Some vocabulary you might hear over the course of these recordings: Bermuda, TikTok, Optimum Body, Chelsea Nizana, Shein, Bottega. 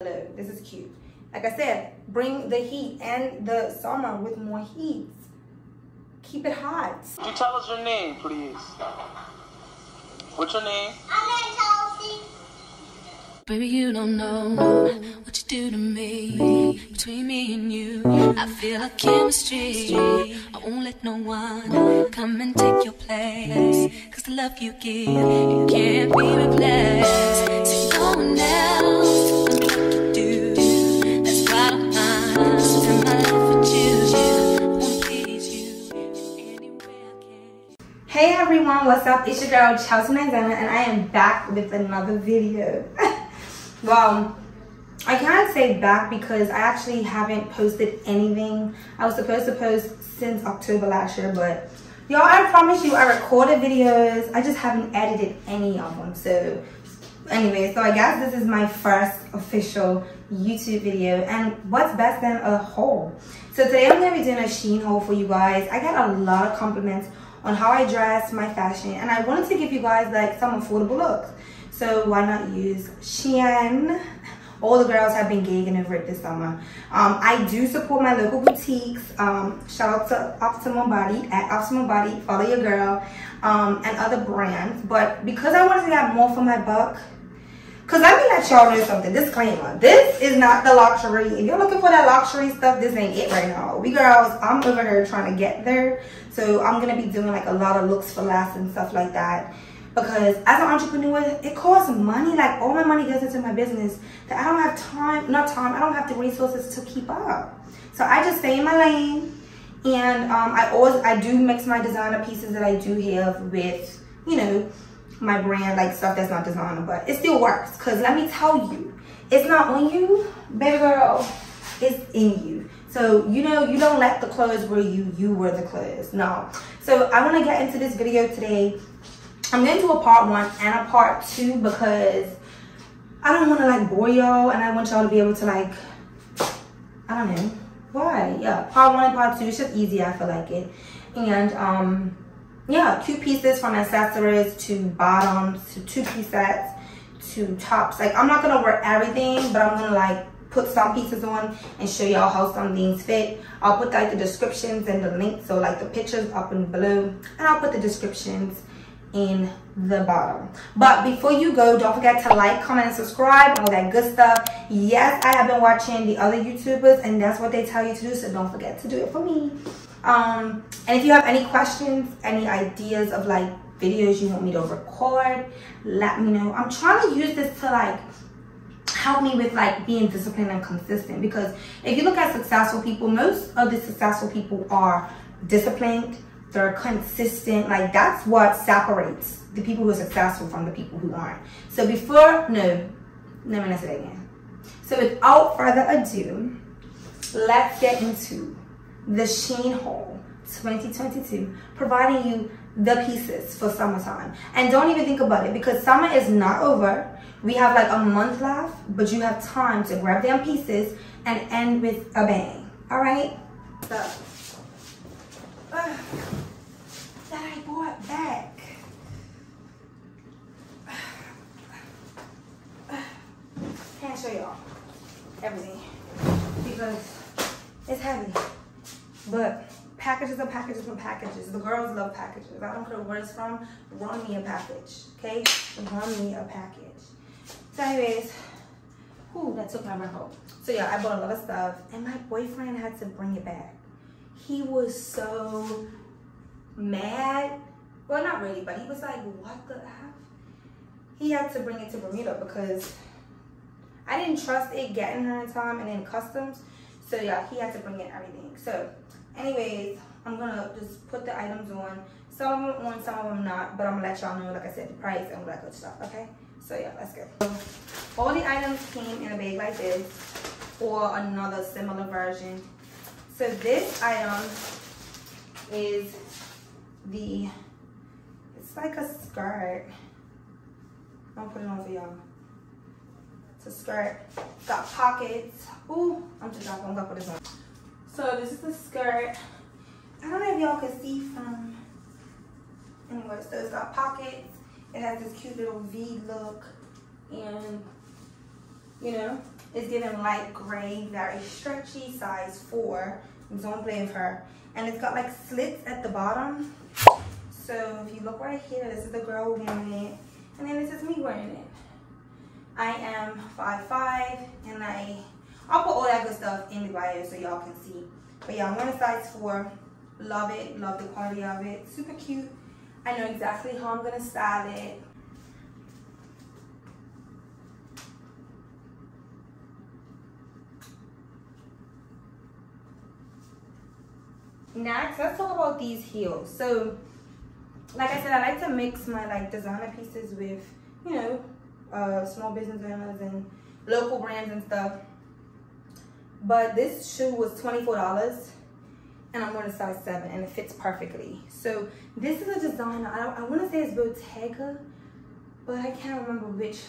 Look, this is cute. Like I said, bring the heat and the summer with more heat. Keep it hot. You tell us your name, please. What's your name? I'm Chelsea. Baby, you don't know what you do to me. Between me and you, I feel like chemistry. I won't let no one come and take your place. Cause the love you give, you can't be replaced. So no one else. Hey everyone, what's up? It's your girl Chelsea Nizana, and I am back with another video. Well, I can't say back because I actually haven't posted anything. I was supposed to post since October last year, but y'all, I promise you, I recorded videos. I just haven't edited any of them. So anyway, so I guess this is my first official YouTube video, and what's best than a haul? So today I'm gonna be doing a Shein haul for you guys. I got a lot of compliments on how I dress, my fashion, and I wanted to give you guys like some affordable looks. So why not use Shein? All the girls have been gagging over it this summer. I do support my local boutiques. Shout out to Optimum Body, at Optimum Body, follow your girl, and other brands. But because I wanted to get more for my buck, because let me let y'all know something. Disclaimer, this is not the luxury. If you're looking for that luxury stuff, this ain't it right now. We girls, I'm over here trying to get there. So I'm going to be doing like a lot of looks for less and stuff like that. Because as an entrepreneur, it costs money. Like all my money goes into my business that I don't have time, I don't have the resources to keep up. So I just stay in my lane. And I do mix my designer pieces that I do have with, you know, my brand, like stuff that's not designer, but it still works. Because let me tell you, it's not on you, baby girl, it's in you. So you know, you don't let the clothes wear you, you wear the clothes. No. So I want to get into this video today. I'm going to do a part one and a part two because I don't want to like bore y'all, and I want y'all to be able to like, I don't know why. Yeah, part one and part two, it's just easier, I feel like it. And yeah, cute pieces from accessories to bottoms to two-piece sets to tops. Like, I'm not gonna wear everything, but I'm gonna like put some pieces on and show y'all how some things fit. I'll put like the descriptions and the links, so like the pictures up and below, and I'll put the descriptions in the bottom. But before you go, don't forget to like, comment, and subscribe, all that good stuff. Yes, I have been watching the other YouTubers, and that's what they tell you to do, so don't forget to do it for me. And if you have any questions, any ideas of like videos you want me to record, let me know. I'm trying to use this to like help me with like being disciplined and consistent, because if you look at successful people, most of the successful people are disciplined, they're consistent. Like that's what separates the people who are successful from the people who aren't. So before, no, let me not say that again. So without further ado, let's get into the Shein haul 2022, providing you the pieces for summertime. And don't even think about it, because summer is not over. We have like a month left, but you have time to grab them pieces and end with a bang. All right? So, that I bought back. Can't show y'all everything because it's heavy. But packages are packages and packages. The girls love packages. I don't care where it's from. Run me a package, okay? Run me a package. So anyways, whew, that took my breath out. So yeah, I bought a lot of stuff, and my boyfriend had to bring it back. He was so mad. Well, not really, but he was like, what the F? He had to bring it to Bermuda because I didn't trust it getting here in time and in customs. So yeah, he had to bring in everything. So anyways, I'm gonna just put the items on. Some of them on, some of them not, but I'm gonna let y'all know, like I said, the price and all that good stuff, okay? So yeah, let's go. All the items came in a bag like this or another similar version. So this item is the, it's like a skirt. I'll put it on for y'all. It's a skirt, it's got pockets. Ooh, I'm just dropping, I'm gonna put this on. So this is the skirt. I don't know if y'all can see from anywhere. So it's got pockets. It has this cute little V look, and you know, It's giving light gray, very stretchy, size 4. Don't blame her. And it's got like slits at the bottom. So if you look right here, this is the girl wearing it. And then this is me wearing it. I am 5'5", and I'll put all that good stuff in the bio so y'all can see. But yeah, I'm on a size 4. Love it. Love the quality of it. Super cute. I know exactly how I'm going to style it. Next, let's talk about these heels. So, like I said, I like to mix my like designer pieces with, you know, small business owners and local brands and stuff. But this shoe was $24, and I'm wearing a size 7, and it fits perfectly. So this is a designer. I want to say it's Bottega, but I can't remember which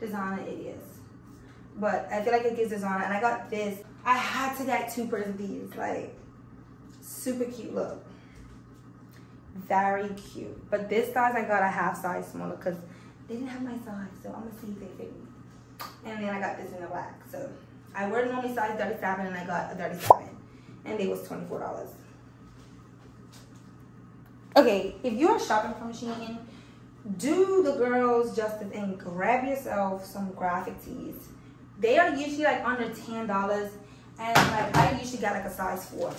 designer it is. But I feel like it gives designer, and I got this. I had to get two pairs of these. Like, super cute look. Very cute. But this size, I got a half size smaller because they didn't have my size. So I'm going to see if they fit me. And then I got this in the black. So I wear normally size 37, and I got a 37. And they was $24. Okay, if you are shopping from Shein, do the girls justice and grab yourself some graphic tees. They are usually like under $10, and like I usually got like a size 4.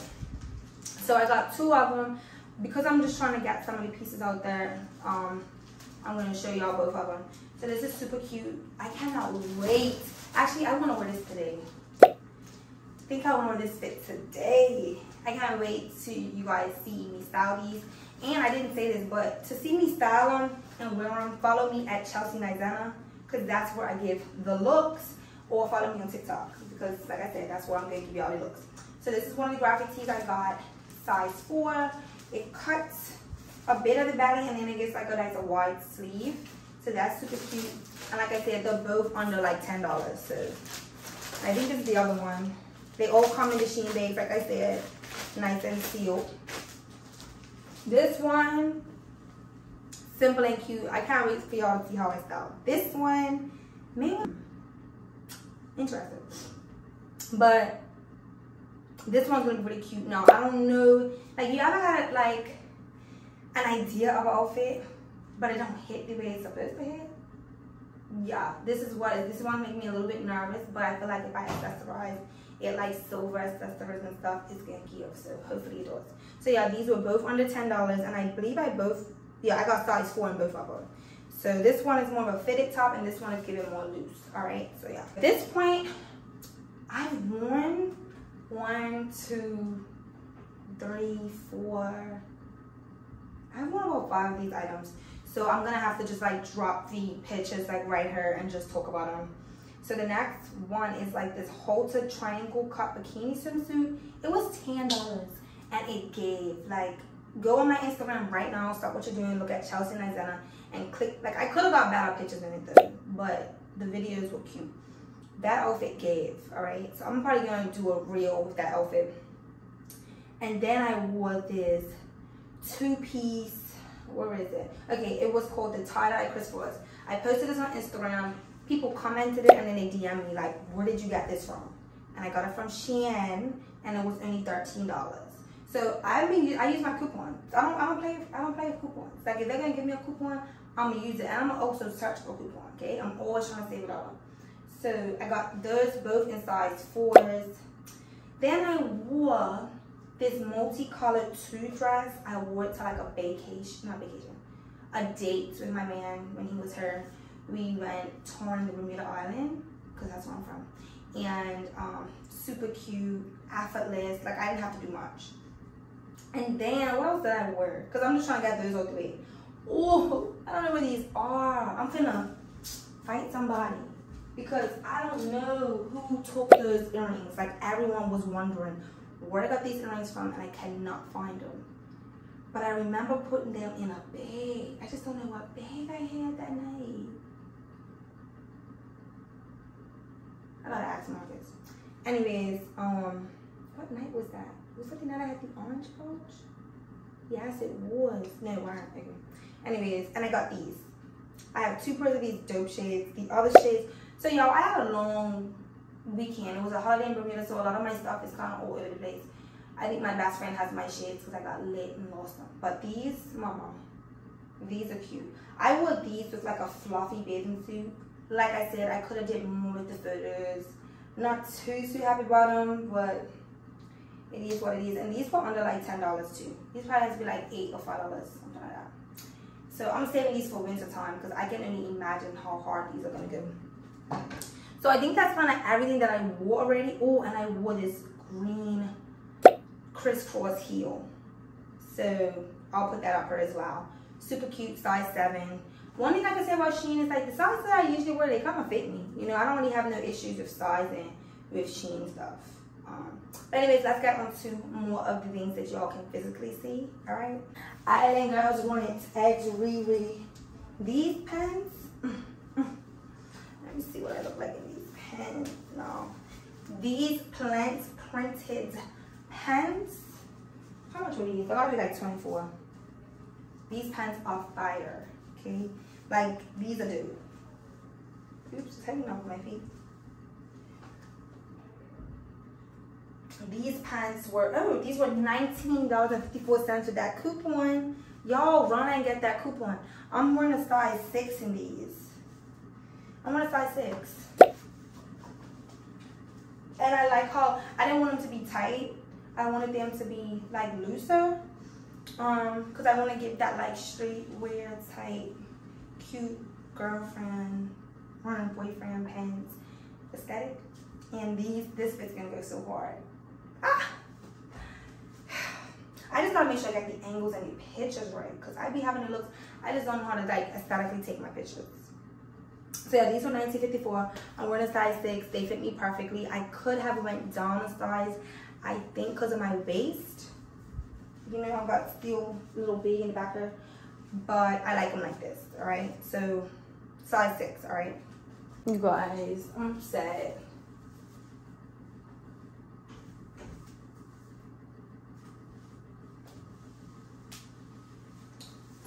So I got two of them because I'm just trying to get some of the pieces out there. I'm going to show y'all both of them. So this is super cute. I cannot wait. Actually, I want to wear this today. I think I want to wear this fit today. I can't wait to you guys see me style these. And I didn't say this, but to see me style them and wear them, follow me at Chelsea Nizana, because that's where I give the looks. Or follow me on TikTok, because like I said, that's where I'm going to give you all the looks. So this is one of the graphic tees I got, size 4. It cuts a bit of the belly, and then it gets like a nice wide sleeve. So that's super cute. And like I said, they're both under like $10. So I think this is the other one. They all come in the Shein bag, like I said, nice and sealed. This one, simple and cute. I can't wait for y'all to see how I style this one. Man, interesting. But this one's gonna be pretty cute. Now, I don't know, like, you ever had like an idea of an outfit, but it don't hit the way it's supposed to hit? Yeah, this one make me a little bit nervous, but I feel like if I accessorize it, like silver accessories and stuff, it's gonna give. So hopefully it does. So yeah, these were both under $10, and I believe I got size 4 in both of them. So this one is more of a fitted top, and this one is getting more loose. All right, so yeah. At this point, I've worn 1, 2, 3, 4. I've worn about 5 of these items. So I'm gonna have to just like drop the pictures like right here and just talk about them. So the next one is like this halter triangle cut bikini swimsuit. It was $10, and it gave like. Go on my Instagram right now, stop what you're doing, look at Chelsea Nizana, and click. Like, I could have got better pictures in it though, but the videos were cute. That outfit gave, all right? So I'm probably gonna do a reel with that outfit. And then I wore this two-piece, where is it? Okay, it was called the tie-dye Chris Ross. I posted this on Instagram, people commented it, and then they DM me like, where did you get this from? And I got it from Shein, and it was only $13. So I use my coupon. I don't play with coupons. Like, if they're gonna give me a coupon, I'm gonna use it, and I'm gonna also search for coupon. Okay, I'm always trying to save it all. So I got those both in size 4s. Then I wore this multicolored tulle dress. I wore it to like a vacation, not vacation, a date with my man when he was here. We went touring the Bermuda island, because that's where I'm from, and super cute, effortless. Like, I didn't have to do much. And then, what else did I wear? Because I'm just trying to get those out the way. Oh, I don't know where these are. I'm finna fight somebody. Because I don't know who took those earrings. Like, everyone was wondering where I got these earrings from, and I cannot find them. But I remember putting them in a bag. I just don't know what bag I had that night. I gotta ask Marcus. Anyways, what night was that? Was it the night I had the orange pouch? Yes, it was. No, I don't think. Anyways, and I got these. I have two pairs of these dope shades. The other shades, So y'all, I had a long weekend. It was a holiday in Bermuda, so a lot of my stuff is kind of all over the place. I think my best friend has my shades because I got lit and lost them. But these, mama, these are cute. I wore these with like a fluffy bathing suit. Like I said, I could have did more with the photos. Not too happy about them, but it is what it is. And these were under like $10 too. These probably have to be like $8 or $5, something like that. So I'm saving these for winter time because I can only imagine how hard these are gonna go. So I think that's kind of everything that I wore already. Oh, and I wore this green crisscross heel, so I'll put that up here as well. Super cute, size 7. One thing I can say about Shein is like the sizes that I usually wear, they kind of fit me. You know, I don't really have no issues with sizing with Shein stuff. But anyways, let's get on to more of the things that y'all can physically see. All right, I think girls wanted to add to Riri these pens. Let me see what I look like in these pens. No, these plant printed pens. How much were these? They gotta be like 24. These pens are fire. Okay, like these are dude. Oops, it's hanging off my feet. These pants were, oh, these were $19.54 with that coupon. Y'all run and get that coupon. I'm wearing a size 6 in these. I'm wearing a size 6. And I like how, I didn't want them to be tight. I wanted them to be like looser. Cause I want to get that like straight wear tight, cute girlfriend, running boyfriend pants aesthetic. And this fit's gonna go so hard. Ah! I just gotta make sure I get the angles and the pictures right, because I be having the looks. I just don't know how to like aesthetically take my pictures. So yeah, these were $19.54. I'm wearing a size 6. They fit me perfectly. I could have went down a size, I think, because of my waist. You know, I've got still a little big in the back there, but I like them like this. All right, so size 6. All right, you guys, I'm sad.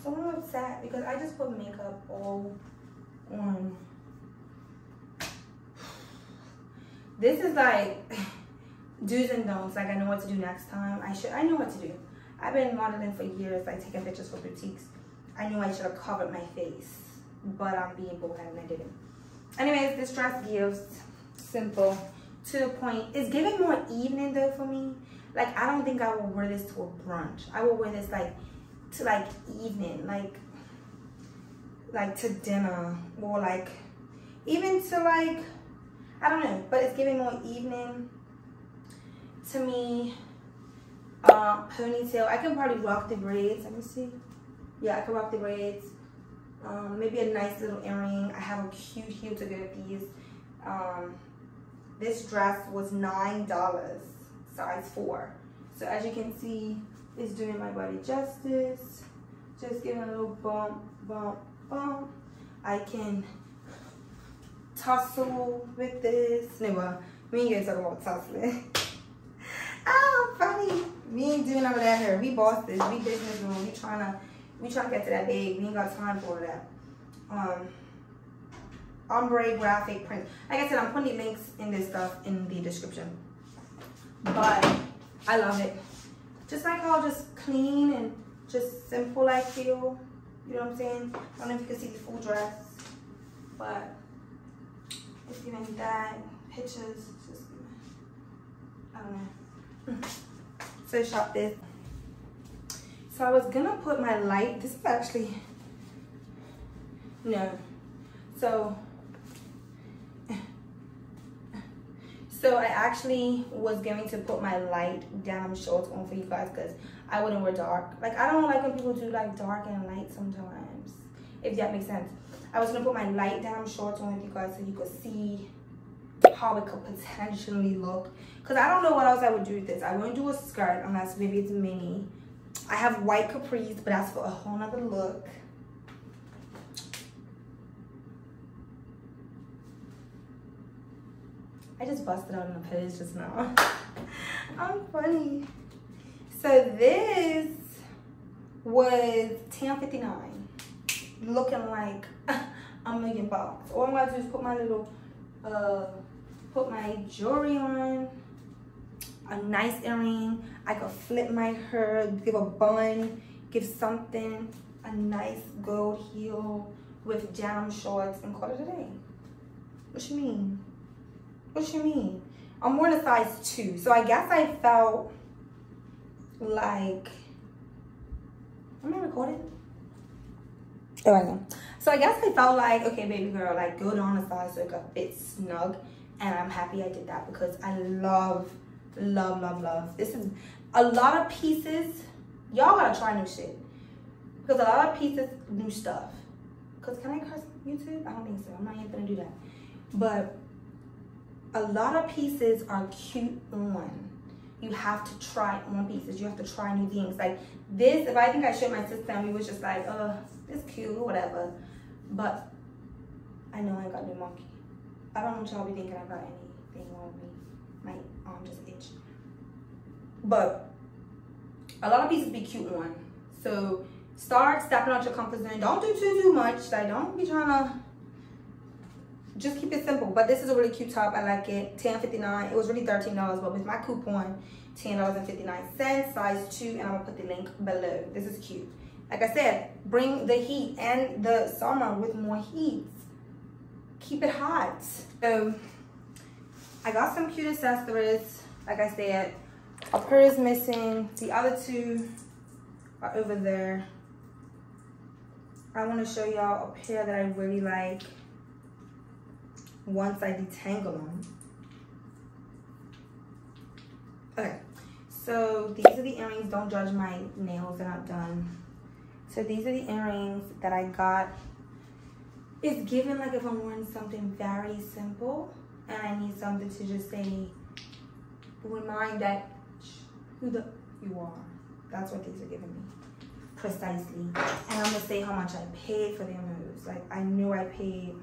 So I'm upset because I just put makeup all on. This is like do's and don'ts. Like I know what to do next time. I know what to do. I've been modeling for years, like taking pictures for boutiques. I knew I should have covered my face, but I'm being bold-headed and I didn't. Anyways, this dress gives, simple, to the point. It's giving more evening though for me. Like I don't think I will wear this to a brunch. I will wear this like to like evening, like to dinner, or like even to like, I don't know, but it's giving more evening to me. Ponytail, I can probably rock the braids. Let me see. Yeah, I can rock the braids. Maybe a nice little earring. I have a cute heel to go with these. This dress was $9, size 4. So as you can see, it's doing my body justice. Just giving a little bump, bump, bump. I can tussle with this. No, well, we ain't gonna talk about tussling. Oh, funny. We ain't doing none of that here. We bosses. We business women. We trying to get to that bag. We ain't got time for that. Ombre graphic print. Like I said, I'm putting the links in this stuff in the description. But I love it. Just like how just clean and just simple I feel. You know what I'm saying? I don't know if you can see the full dress, but it's giving that pictures. Just, I don't know. So shop this. So I was gonna put my light. This is actually no. So I actually was going to put my light denim shorts on for you guys because I wouldn't wear dark. Like I don't like when people do like dark and light sometimes, if that makes sense. I was gonna put my light denim shorts on with you guys so you could see how it could potentially look. Cause I don't know what else I would do with this. I wouldn't do a skirt unless maybe it's mini. I have white capris, but that's for a whole nother look. I just busted out in the pose just now. I'm funny. So this was $10.59, looking like a million bucks. All I'm gonna do is put my little put my jewelry on, a nice earring. I could flip my hair, give a bun, give something, a nice gold heel with down shorts, and call it a day. What you mean? What you mean? I'm wearing a size 2, so I guess I felt like, am I recording? Oh, I know. So I guess I felt like, okay, baby girl, like go down a size so it could fit snug, and I'm happy I did that because I love. This is a lot of pieces. Y'all gotta try new shit because a lot of pieces, new stuff. Cause can I curse YouTube? I don't think so. I'm not even gonna do that. But a lot of pieces are cute on. You have to try on pieces. You have to try new things. Like this, if I think I showed my sister and we was just like, oh, it's cute, whatever. But I know I got new monkey. I don't want y'all be thinking I got anything wrong with me. My arm just itched. But a lot of pieces be cute on. So start stepping out your comfort zone. Don't do too much. Like don't be trying to. Just keep it simple. But this is a really cute top. I like it. $10.59. It was really $13, but with my coupon, $10.59, size 2, and I'm gonna put the link below. This is cute. Like I said, bring the heat and the summer with more heat. Keep it hot. So I got some cute accessories. Like I said, a pair is missing. The other two are over there. I want to show y'all a pair that I really like. Once I detangle them. Okay, so these are the earrings. Don't judge my nails, they're not done. So these are the earrings that I got. It's given like if I'm wearing something very simple and I need something to just say, remind that who the you are. That's what these are giving me, precisely. And I'm gonna say how much I paid for their moves. Like I knew I paid.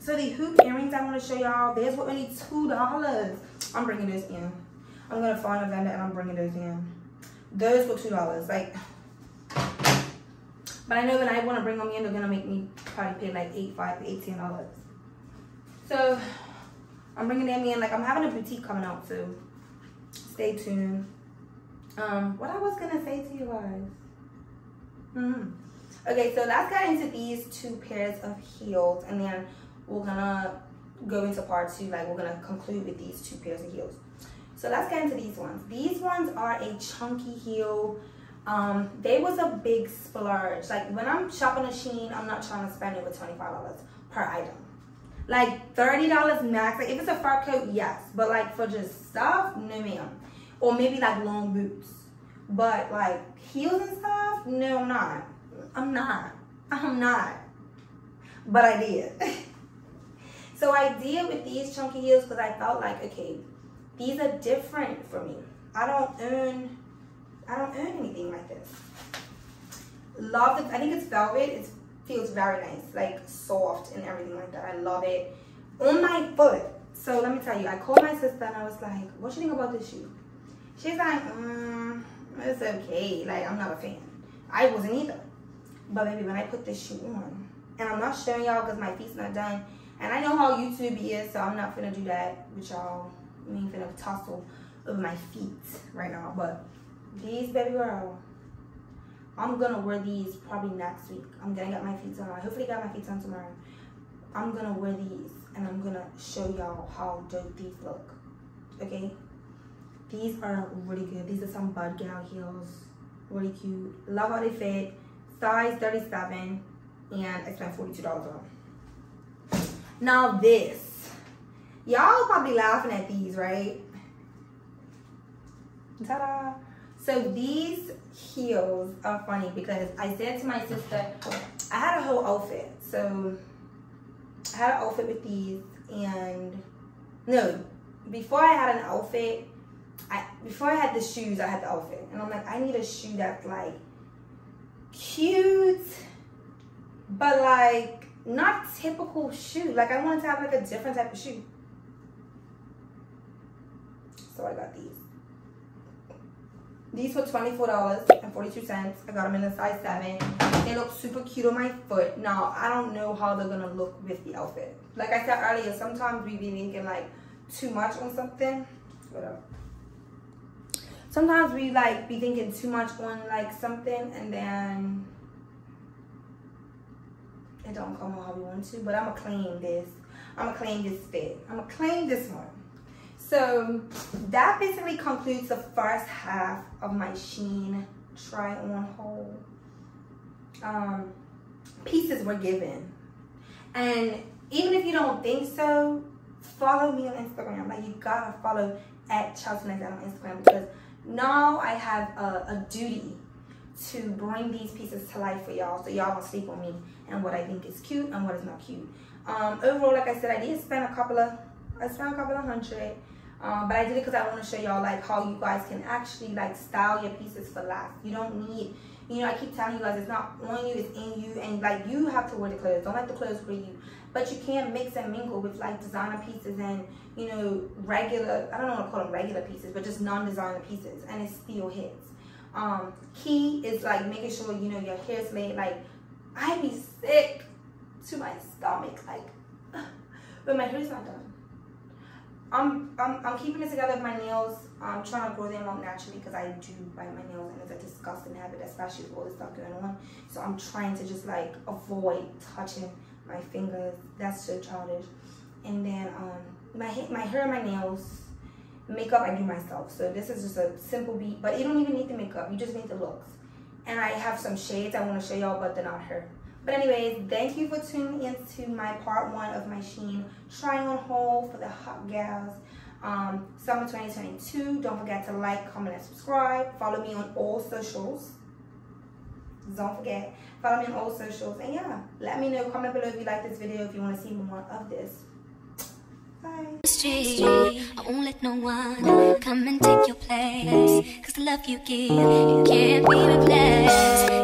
So the hoop earrings I want to show y'all, theirs were only $2. I'm bringing those in. I'm going to find a vendor and I'm bringing those in. Those were $2. Like, but I know when I want to bring them in, they're going to make me probably pay like $8, $5, $18. So I'm bringing them in. Like I'm having a boutique coming out, so stay tuned. What I was going to say to you guys. Okay, so let's get into these two pairs of heels and then we're gonna go into part 2, like we're gonna conclude with these two pairs of heels. So let's get into these ones. These ones are a chunky heel. They was a big splurge. Like when I'm shopping at Shein, I'm not trying to spend over $25 per item. Like $30 max. Like if it's a fur coat, yes, but like for just stuff, no ma'am. Or maybe like long boots, but like heels and stuff, no, I'm not. But I did. So I did with these chunky heels because I felt like, okay, these are different for me. I don't earn anything like this. Love it. I think it's velvet. It feels very nice, like soft and everything like that. I love it on my foot. So let me tell you, I called my sister and I was like, what you think about this shoe? She's like, it's okay. Like I'm not a fan. I wasn't either. But baby, when I put this shoe on, and I'm not showing y'all because my feet's not done. And I know how YouTube is, so I'm not finna do that with y'all. I ain't finna tussle over my feet right now. But these, baby girl, I'm gonna wear these probably next week. I'm gonna get my feet on. I hopefully got my feet on tomorrow. I'm gonna wear these, and I'm gonna show y'all how dope these look. Okay? These are really good. These are some bud gal heels. Really cute. Love how they fit. Size 37, and I spent $42 on them. Now this, y'all probably laughing at these, right? Ta-da! So these heels are funny because I said to my sister, I had a whole outfit. So I had an outfit with these, and no, before I had an outfit, before I had the shoes, I had the outfit, and I'm like, I need a shoe that's like cute, but like, not typical shoe. Like I wanted to have like a different type of shoe. So I got these. These were $24.42. I got them in a size 7. They look super cute on my foot. Now, I don't know how they're going to look with the outfit. Like I said earlier, sometimes we be thinking like too much on something. Whatever. Sometimes we like be thinking too much on like something and then it don't come on how we want to. But I'm going to claim this. I'm going to claim this fit. I'm going to claim this one. So that basically concludes the first half of my Shein try on haul. Pieces were given, and even if you don't think so, follow me on Instagram. Like, you gotta follow at Chelsea Nizana on Instagram, because now I have a duty to bring these pieces to life for y'all, so y'all don't sleep on me and what I think is cute and what is not cute. Overall, like I said, I did spend a couple of hundred. But I did it because I want to show y'all like how you guys can actually like style your pieces for life. You don't need, you know, I keep telling you guys, it's not on you, it's in you, and like you have to wear the clothes. Don't let the clothes wear you. But you can mix and mingle with like designer pieces and, you know, regular, I don't want to call them regular pieces, but just non-designer pieces, and it still hits. Key is like making sure, you know, your hair's made. Like, I be sick to my stomach, like, but my hair's not done. I'm keeping it together with my nails. I'm trying to grow them out naturally because I do bite my nails, and it's a disgusting habit, especially with all this stuff going on. So I'm trying to just like avoid touching my fingers. That's so childish. And then my hair and my nails, makeup I do myself. So this is just a simple beat, but you don't even need the makeup. You just need the looks. And I have some shades I want to show y'all, but they're not her. But anyways, thank you for tuning into my part 1 of my Shein trying on haul for the hot gals. Summer 2022. Don't forget to like, comment, and subscribe. Follow me on all socials. Don't forget. Follow me on all socials. And yeah, let me know. Comment below if you like this video, if you want to see more of this. Bye. I won't let no one come and take your place, 'cause the love you give, you can't be replaced.